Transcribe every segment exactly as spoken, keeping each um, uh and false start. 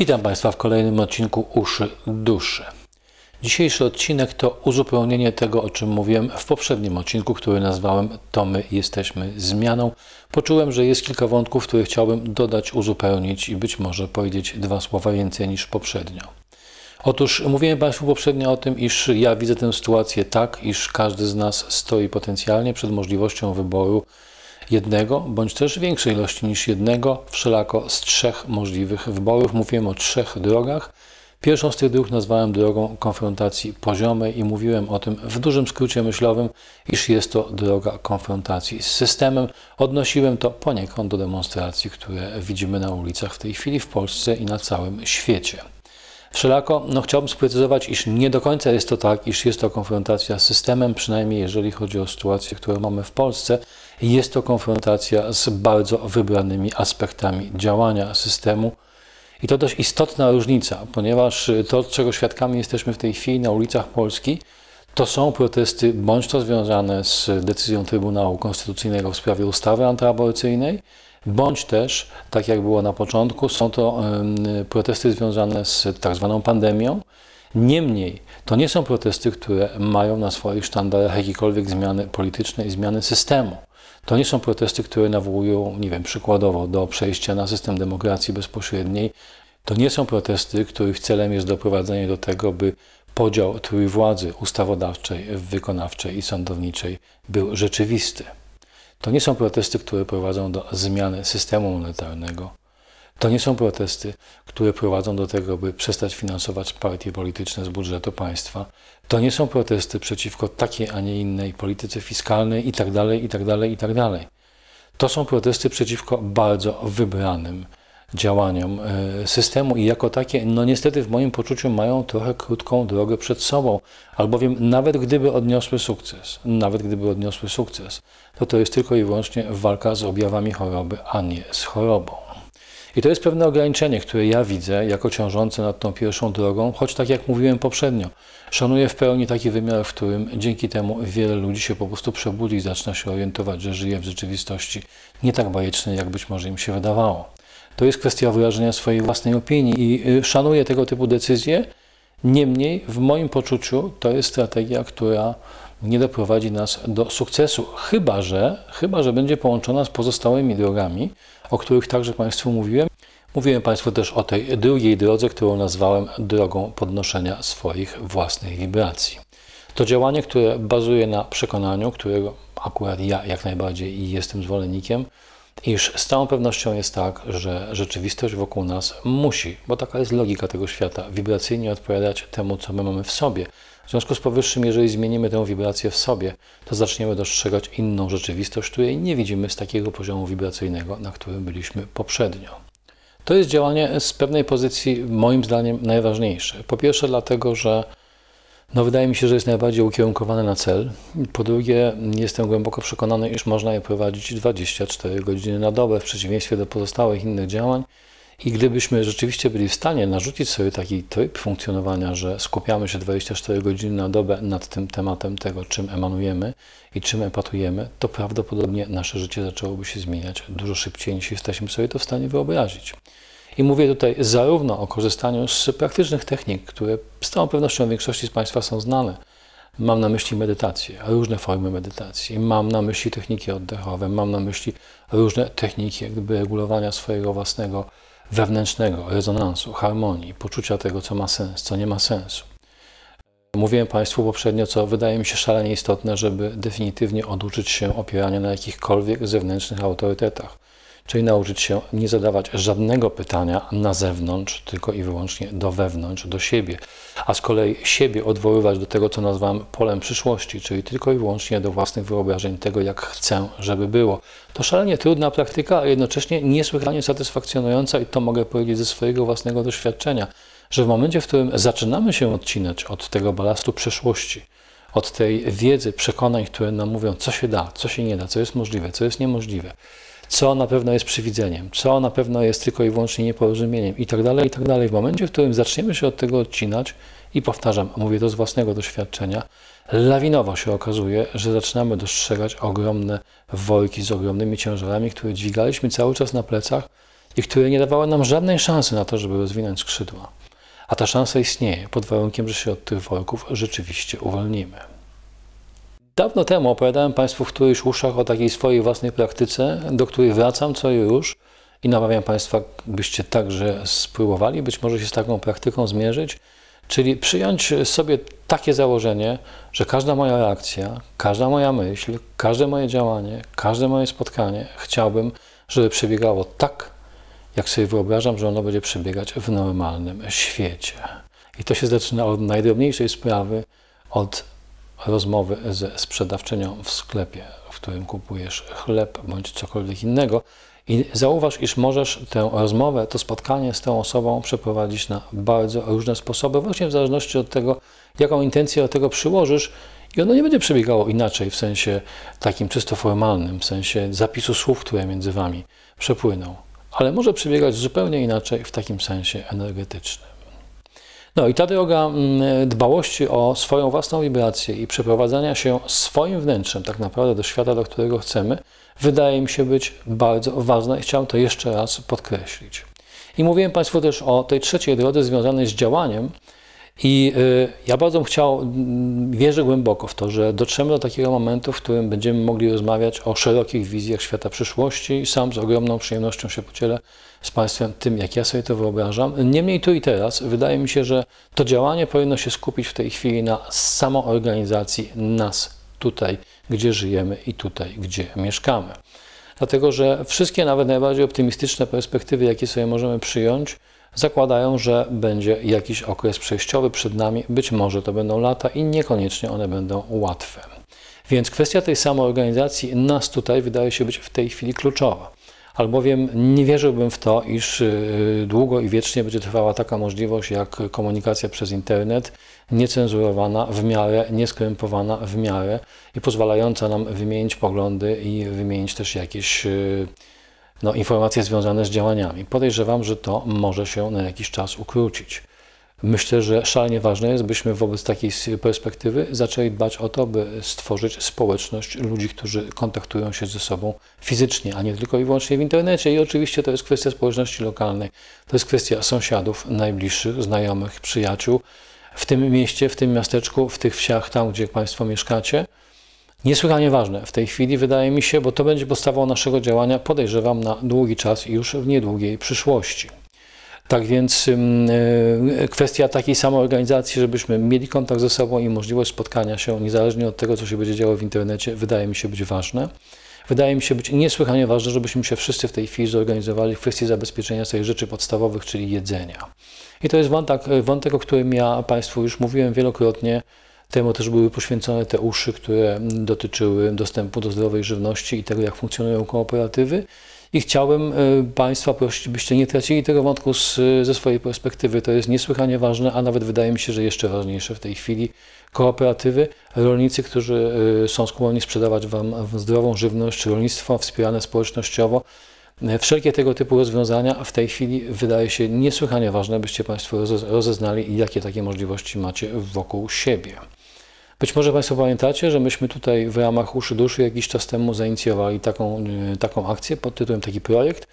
Witam Państwa w kolejnym odcinku Uszy Duszy. Dzisiejszy odcinek to uzupełnienie tego, o czym mówiłem w poprzednim odcinku, który nazwałem To my jesteśmy zmianą. Poczułem, że jest kilka wątków, które chciałbym dodać, uzupełnić i być może powiedzieć dwa słowa więcej niż poprzednio. Otóż mówiłem Państwu poprzednio o tym, iż ja widzę tę sytuację tak, iż każdy z nas stoi potencjalnie przed możliwością wyboru jednego, bądź też większej ilości niż jednego, wszelako z trzech możliwych wyborów. Mówiłem o trzech drogach. Pierwszą z tych dróg nazwałem drogą konfrontacji poziomej i mówiłem o tym w dużym skrócie myślowym, iż jest to droga konfrontacji z systemem. Odnosiłem to poniekąd do demonstracji, które widzimy na ulicach w tej chwili w Polsce i na całym świecie. Wszelako no, chciałbym sprecyzować, iż nie do końca jest to tak, iż jest to konfrontacja z systemem, przynajmniej jeżeli chodzi o sytuację, którą mamy w Polsce. Jest to konfrontacja z bardzo wybranymi aspektami działania systemu. I to dość istotna różnica, ponieważ to, czego świadkami jesteśmy w tej chwili na ulicach Polski, to są protesty bądź to związane z decyzją Trybunału Konstytucyjnego w sprawie ustawy antyaborcyjnej, bądź też, tak jak było na początku, są to protesty związane z tak zwaną pandemią. Niemniej to nie są protesty, które mają na swoich sztandarach jakiekolwiek zmiany polityczne i zmiany systemu. To nie są protesty, które nawołują, nie wiem, przykładowo do przejścia na system demokracji bezpośredniej. To nie są protesty, których celem jest doprowadzenie do tego, by podział trójwładzy ustawodawczej, wykonawczej i sądowniczej był rzeczywisty. To nie są protesty, które prowadzą do zmiany systemu monetarnego. To nie są protesty, które prowadzą do tego, by przestać finansować partie polityczne z budżetu państwa. To nie są protesty przeciwko takiej, a nie innej polityce fiskalnej itd., itd., itd. To są protesty przeciwko bardzo wybranym działaniom systemu i jako takie, no niestety w moim poczuciu mają trochę krótką drogę przed sobą, albowiem nawet gdyby odniosły sukces, nawet gdyby odniosły sukces, to to jest tylko i wyłącznie walka z objawami choroby, a nie z chorobą. I to jest pewne ograniczenie, które ja widzę jako ciążące nad tą pierwszą drogą, choć tak jak mówiłem poprzednio, szanuję w pełni taki wymiar, w którym dzięki temu wiele ludzi się po prostu przebudzi i zaczyna się orientować, że żyje w rzeczywistości nie tak bajecznej, jak być może im się wydawało. To jest kwestia wyrażenia swojej własnej opinii i szanuję tego typu decyzje, niemniej w moim poczuciu to jest strategia, która nie doprowadzi nas do sukcesu, chyba że, chyba że będzie połączona z pozostałymi drogami, o których także Państwu mówiłem. Mówiłem Państwu też o tej drugiej drodze, którą nazwałem drogą podnoszenia swoich własnych wibracji. To działanie, które bazuje na przekonaniu, którego akurat ja jak najbardziej jestem zwolennikiem, iż z całą pewnością jest tak, że rzeczywistość wokół nas musi, bo taka jest logika tego świata, wibracyjnie odpowiadać temu, co my mamy w sobie. W związku z powyższym, jeżeli zmienimy tę wibrację w sobie, to zaczniemy dostrzegać inną rzeczywistość, której nie widzimy z takiego poziomu wibracyjnego, na którym byliśmy poprzednio. To jest działanie z pewnej pozycji, moim zdaniem, najważniejsze. Po pierwsze dlatego, że no, wydaje mi się, że jest najbardziej ukierunkowane na cel. Po drugie, jestem głęboko przekonany, iż można je prowadzić dwadzieścia cztery godziny na dobę, w przeciwieństwie do pozostałych innych działań. I gdybyśmy rzeczywiście byli w stanie narzucić sobie taki tryb funkcjonowania, że skupiamy się dwadzieścia cztery godziny na dobę nad tym tematem tego, czym emanujemy i czym epatujemy, to prawdopodobnie nasze życie zaczęłoby się zmieniać dużo szybciej, niż jesteśmy sobie to w stanie wyobrazić. I mówię tutaj zarówno o korzystaniu z praktycznych technik, które z całą pewnością większości z Państwa są znane. Mam na myśli medytację, różne formy medytacji, mam na myśli techniki oddechowe, mam na myśli różne techniki jakby regulowania swojego własnego wewnętrznego rezonansu, harmonii, poczucia tego, co ma sens, co nie ma sensu. Mówiłem Państwu poprzednio, co wydaje mi się szalenie istotne, żeby definitywnie oduczyć się opierania na jakichkolwiek zewnętrznych autorytetach, czyli nauczyć się nie zadawać żadnego pytania na zewnątrz, tylko i wyłącznie do wewnątrz, do siebie, a z kolei siebie odwoływać do tego, co nazywam polem przyszłości, czyli tylko i wyłącznie do własnych wyobrażeń tego, jak chcę, żeby było. To szalenie trudna praktyka, a jednocześnie niesłychanie satysfakcjonująca i to mogę powiedzieć ze swojego własnego doświadczenia, że w momencie, w którym zaczynamy się odcinać od tego balastu przeszłości, od tej wiedzy, przekonań, które nam mówią, co się da, co się nie da, co jest możliwe, co jest niemożliwe, co na pewno jest przywidzeniem, co na pewno jest tylko i wyłącznie nieporozumieniem i tak dalej, i tak dalej. W momencie, w którym zaczniemy się od tego odcinać i powtarzam, mówię to z własnego doświadczenia, lawinowo się okazuje, że zaczynamy dostrzegać ogromne worki z ogromnymi ciężarami, które dźwigaliśmy cały czas na plecach i które nie dawały nam żadnej szansy na to, żeby rozwinąć skrzydła. A ta szansa istnieje, pod warunkiem, że się od tych worków rzeczywiście uwolnimy. Dawno temu opowiadałem Państwu w którychś uszach o takiej swojej własnej praktyce, do której wracam co już i namawiam Państwa, byście także spróbowali, być może się z taką praktyką zmierzyć, czyli przyjąć sobie takie założenie, że każda moja reakcja, każda moja myśl, każde moje działanie, każde moje spotkanie chciałbym, żeby przebiegało tak, jak sobie wyobrażam, że ono będzie przebiegać w normalnym świecie. I to się zaczyna od najdrobniejszej sprawy, od rozmowy ze sprzedawczynią w sklepie, w którym kupujesz chleb bądź cokolwiek innego. I zauważ, iż możesz tę rozmowę, to spotkanie z tą osobą przeprowadzić na bardzo różne sposoby, właśnie w zależności od tego, jaką intencję do tego przyłożysz. I ono nie będzie przebiegało inaczej w sensie takim czysto formalnym, w sensie zapisu słów, które między wami przepłyną, ale może przebiegać zupełnie inaczej w takim sensie energetycznym. No i ta droga dbałości o swoją własną wibrację i przeprowadzania się swoim wnętrzem tak naprawdę do świata, do którego chcemy, wydaje mi się być bardzo ważna i chciałem to jeszcze raz podkreślić. I mówiłem Państwu też o tej trzeciej drodze związanej z działaniem i ja bardzo bym chciał, wierzę głęboko w to, że dotrzemy do takiego momentu, w którym będziemy mogli rozmawiać o szerokich wizjach świata przyszłości i sam z ogromną przyjemnością się podzielę z Państwem tym, jak ja sobie to wyobrażam. Niemniej tu i teraz wydaje mi się, że to działanie powinno się skupić w tej chwili na samoorganizacji nas tutaj, gdzie żyjemy i tutaj, gdzie mieszkamy. Dlatego, że wszystkie nawet najbardziej optymistyczne perspektywy, jakie sobie możemy przyjąć, zakładają, że będzie jakiś okres przejściowy przed nami. Być może to będą lata i niekoniecznie one będą łatwe. Więc kwestia tej samoorganizacji nas tutaj wydaje się być w tej chwili kluczowa. Albowiem nie wierzyłbym w to, iż długo i wiecznie będzie trwała taka możliwość jak komunikacja przez internet, niecenzurowana, w miarę, nieskrępowana w miarę i pozwalająca nam wymienić poglądy i wymienić też jakieś no, informacje związane z działaniami. Podejrzewam, że to może się na jakiś czas ukrócić. Myślę, że szalenie ważne jest, byśmy wobec takiej perspektywy zaczęli dbać o to, by stworzyć społeczność ludzi, którzy kontaktują się ze sobą fizycznie, a nie tylko i wyłącznie w internecie. I oczywiście to jest kwestia społeczności lokalnej, to jest kwestia sąsiadów, najbliższych, znajomych, przyjaciół. W tym mieście, w tym miasteczku, w tych wsiach, tam gdzie Państwo mieszkacie. Niesłychanie ważne w tej chwili, wydaje mi się, bo to będzie podstawą naszego działania, podejrzewam, na długi czas i już w niedługiej przyszłości. Tak więc yy, kwestia takiej samoorganizacji, żebyśmy mieli kontakt ze sobą i możliwość spotkania się, niezależnie od tego, co się będzie działo w internecie, wydaje mi się być ważne. Wydaje mi się być niesłychanie ważne, żebyśmy się wszyscy w tej chwili zorganizowali w kwestii zabezpieczenia tych rzeczy podstawowych, czyli jedzenia. I to jest wątek, wątek, o którym ja Państwu już mówiłem wielokrotnie. Temu też były poświęcone te uszy, które dotyczyły dostępu do zdrowej żywności i tego, jak funkcjonują kooperatywy. I chciałbym Państwa prosić, byście nie tracili tego wątku z, ze swojej perspektywy. To jest niesłychanie ważne, a nawet wydaje mi się, że jeszcze ważniejsze w tej chwili. Kooperatywy, rolnicy, którzy są skłonni sprzedawać Wam zdrową żywność, rolnictwo wspierane społecznościowo. Wszelkie tego typu rozwiązania w tej chwili wydaje się niesłychanie ważne, byście Państwo rozeznali, jakie takie możliwości macie wokół siebie. Być może Państwo pamiętacie, że myśmy tutaj w ramach Uszy Duszy jakiś czas temu zainicjowali taką, taką akcję pod tytułem, taki projekt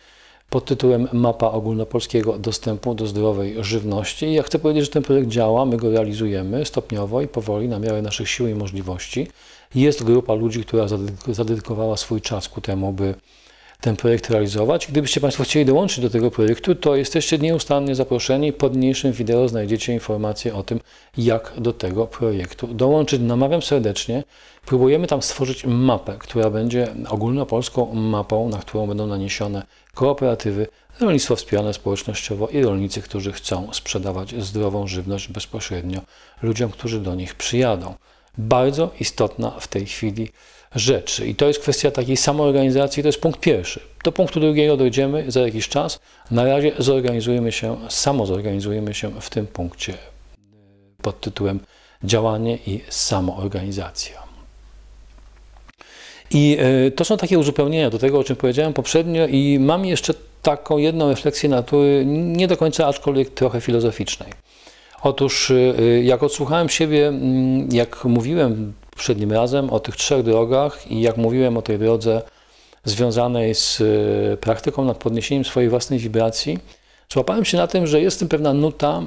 pod tytułem Mapa Ogólnopolskiego Dostępu do Zdrowej Żywności. I ja chcę powiedzieć, że ten projekt działa, my go realizujemy stopniowo i powoli na miarę naszych sił i możliwości. Jest grupa ludzi, która zadedykowała swój czas ku temu, by ten projekt realizować. Gdybyście Państwo chcieli dołączyć do tego projektu, to jesteście nieustannie zaproszeni. Pod niniejszym wideo znajdziecie informacje o tym, jak do tego projektu dołączyć. Namawiam serdecznie. Próbujemy tam stworzyć mapę, która będzie ogólnopolską mapą, na którą będą naniesione kooperatywy, rolnictwo wspierane społecznościowo i rolnicy, którzy chcą sprzedawać zdrową żywność bezpośrednio ludziom, którzy do nich przyjadą. Bardzo istotna w tej chwili rzeczy. I to jest kwestia takiej samoorganizacji, to jest punkt pierwszy. Do punktu drugiego dojdziemy za jakiś czas. Na razie zorganizujemy się, samozorganizujemy się w tym punkcie pod tytułem działanie i samoorganizacja. I to są takie uzupełnienia do tego, o czym powiedziałem poprzednio i mam jeszcze taką jedną refleksję natury, nie do końca, aczkolwiek trochę filozoficznej. Otóż jak odsłuchałem siebie, jak mówiłem poprzednim razem o tych trzech drogach i jak mówiłem o tej drodze związanej z praktyką nad podniesieniem swojej własnej wibracji, złapałem się na tym, że jest tym pewna nuta,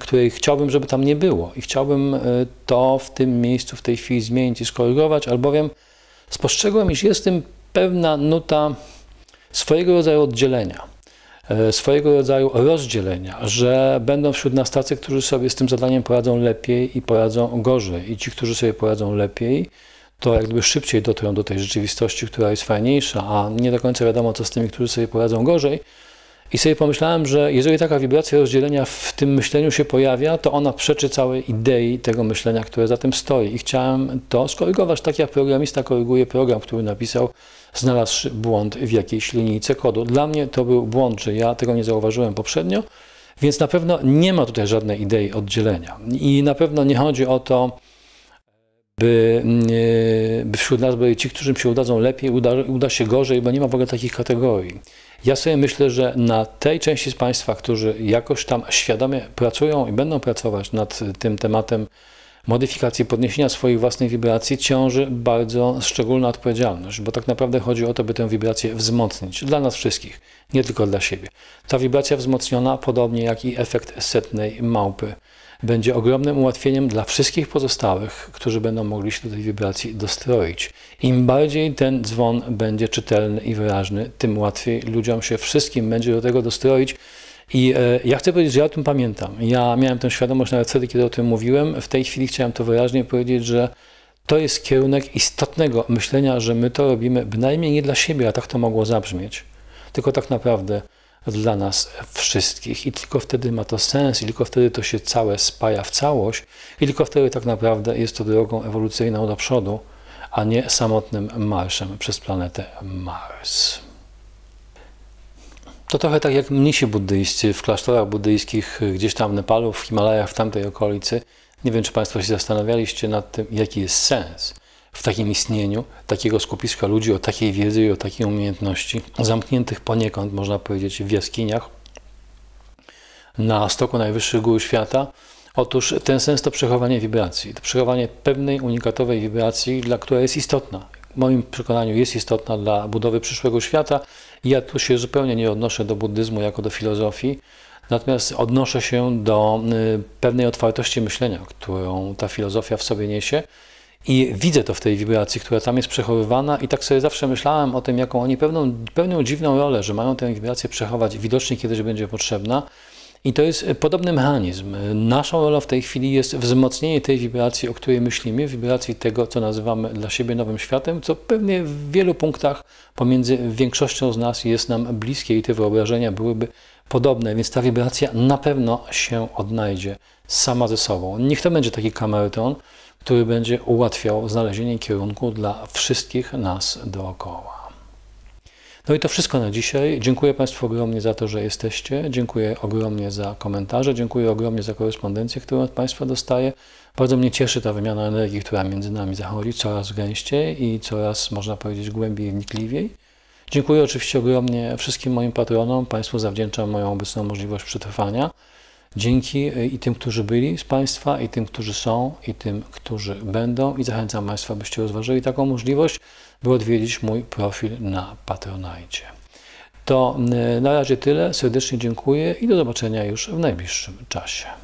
której chciałbym, żeby tam nie było i chciałbym to w tym miejscu, w tej chwili zmienić i skorygować, albowiem spostrzegłem, iż jest tym pewna nuta swojego rodzaju oddzielenia, swojego rodzaju rozdzielenia, że będą wśród nas tacy, którzy sobie z tym zadaniem poradzą lepiej i poradzą gorzej. I ci, którzy sobie poradzą lepiej, to jakby szybciej dotrą do tej rzeczywistości, która jest fajniejsza, a nie do końca wiadomo, co z tymi, którzy sobie poradzą gorzej. I sobie pomyślałem, że jeżeli taka wibracja rozdzielenia w tym myśleniu się pojawia, to ona przeczy całej idei tego myślenia, które za tym stoi. I chciałem to skorygować, tak jak programista koryguje program, który napisał, znalazł błąd w jakiejś linijce kodu. Dla mnie to był błąd, że ja tego nie zauważyłem poprzednio, więc na pewno nie ma tutaj żadnej idei oddzielenia. I na pewno nie chodzi o to, by, by wśród nas byli ci, którym się udadzą lepiej, uda, uda się gorzej, bo nie ma w ogóle takich kategorii. Ja sobie myślę, że na tej części z Państwa, którzy jakoś tam świadomie pracują i będą pracować nad tym tematem modyfikacji, podniesienia swoich własnych wibracji, ciąży bardzo szczególna odpowiedzialność, bo tak naprawdę chodzi o to, by tę wibrację wzmocnić dla nas wszystkich, nie tylko dla siebie. Ta wibracja wzmocniona, podobnie jak i efekt setnej małpy, będzie ogromnym ułatwieniem dla wszystkich pozostałych, którzy będą mogli się do tej wibracji dostroić. Im bardziej ten dzwon będzie czytelny i wyraźny, tym łatwiej ludziom się wszystkim będzie do tego dostroić. I e, ja chcę powiedzieć, że ja o tym pamiętam. Ja miałem tę świadomość nawet wtedy, kiedy o tym mówiłem. W tej chwili chciałem to wyraźnie powiedzieć, że to jest kierunek istotnego myślenia, że my to robimy bynajmniej nie dla siebie, a tak to mogło zabrzmieć, tylko tak naprawdę dla nas wszystkich i tylko wtedy ma to sens i tylko wtedy to się całe spaja w całość i tylko wtedy tak naprawdę jest to drogą ewolucyjną do przodu, a nie samotnym marszem przez planetę Mars. To trochę tak jak mnisi buddyjscy w klasztorach buddyjskich gdzieś tam w Nepalu, w Himalajach, w tamtej okolicy. Nie wiem, czy Państwo się zastanawialiście nad tym, jaki jest sens w takim istnieniu, takiego skupiska ludzi o takiej wiedzy i o takiej umiejętności, zamkniętych poniekąd, można powiedzieć, w jaskiniach, na stoku najwyższych gór świata. Otóż ten sens to przechowanie wibracji, to przechowanie pewnej unikatowej wibracji, dla której jest istotna. W moim przekonaniu jest istotna dla budowy przyszłego świata. Ja tu się zupełnie nie odnoszę do buddyzmu jako do filozofii, natomiast odnoszę się do pewnej otwartości myślenia, którą ta filozofia w sobie niesie. I widzę to w tej wibracji, która tam jest przechowywana i tak sobie zawsze myślałem o tym, jaką oni pewną, pewną dziwną rolę, że mają tę wibrację przechować, widocznie kiedyś będzie potrzebna. I to jest podobny mechanizm. Naszą rolą w tej chwili jest wzmocnienie tej wibracji, o której myślimy, wibracji tego, co nazywamy dla siebie nowym światem, co pewnie w wielu punktach pomiędzy większością z nas jest nam bliskie i te wyobrażenia byłyby podobne, więc ta wibracja na pewno się odnajdzie sama ze sobą. Niech to będzie taki kamerton, który będzie ułatwiał znalezienie kierunku dla wszystkich nas dookoła. No i to wszystko na dzisiaj. Dziękuję Państwu ogromnie za to, że jesteście. Dziękuję ogromnie za komentarze. Dziękuję ogromnie za korespondencję, którą od Państwa dostaję. Bardzo mnie cieszy ta wymiana energii, która między nami zachodzi coraz gęściej i coraz, można powiedzieć, głębiej i wnikliwiej. Dziękuję oczywiście ogromnie wszystkim moim patronom. Państwu zawdzięczam moją obecną możliwość przetrwania. Dzięki i tym, którzy byli z Państwa, i tym, którzy są, i tym, którzy będą. I zachęcam Państwa, byście rozważyli taką możliwość, by odwiedzić mój profil na Patronite. To na razie tyle. Serdecznie dziękuję i do zobaczenia już w najbliższym czasie.